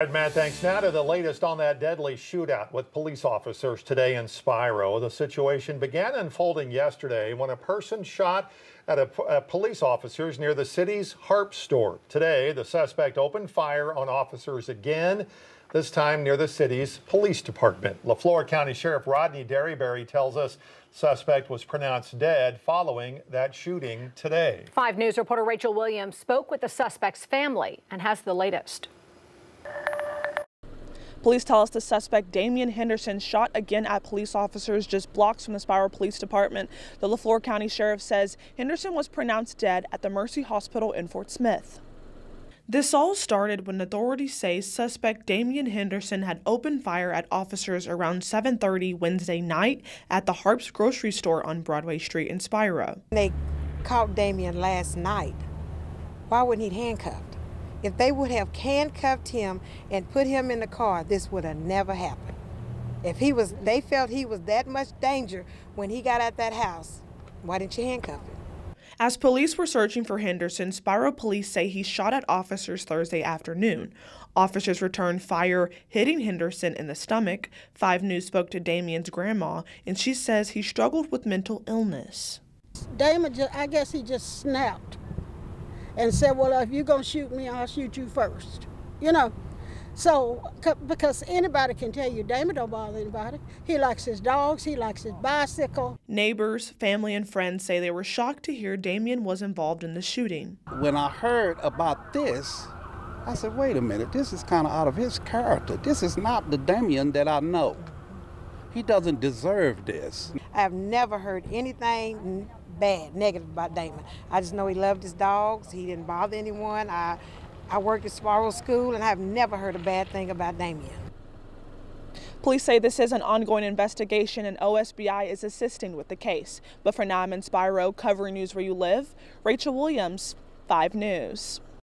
Right, Matt, thanks. Now to the latest on that deadly shootout with police officers today in Spiro. The situation began unfolding yesterday when a person shot at police officers near the city's Harps store. Today, the suspect opened fire on officers again, this time near the city's police department. LeFlore County Sheriff Rodney Derryberry tells us the suspect was pronounced dead following that shooting today. 5 News reporter Rachel Williams spoke with the suspect's family and has the latest. Police tell us the suspect, Damon Henderson, shot again at police officers just blocks from the Spiro Police Department. The LeFlore County Sheriff says Henderson was pronounced dead at the Mercy Hospital in Fort Smith. This all started when authorities say suspect Damon Henderson had opened fire at officers around 7:30 Wednesday night at the Harps grocery store on Broadway Street in Spiro. They caught Damon last night. Why wouldn't he handcuff? If they would have handcuffed him and put him in the car, this would have never happened. If he was, they felt he was that much danger when he got out that house, why didn't you handcuff him? As police were searching for Henderson, Spiro police say he shot at officers Thursday afternoon. Officers returned fire, hitting Henderson in the stomach. 5 News spoke to Damien's grandma, and she says he struggled with mental illness. Damon, I guess he just snapped and said, well, if you're going to shoot me, I'll shoot you first, you know. So, because anybody can tell you, Damon don't bother anybody. He likes his dogs, he likes his bicycle. Neighbors, family, and friends say they were shocked to hear Damon was involved in the shooting. When I heard about this, I said, wait a minute, this is kind of out of his character. This is not the Damon that I know. He doesn't deserve this. I've never heard anything bad, negative about Damon. I just know he loved his dogs. He didn't bother anyone. I worked at Sparrow School, and I've never heard a bad thing about Damon. Police say this is an ongoing investigation, and OSBI is assisting with the case. But for now, I'm in Spiro, covering news where you live. Rachel Williams, 5 News.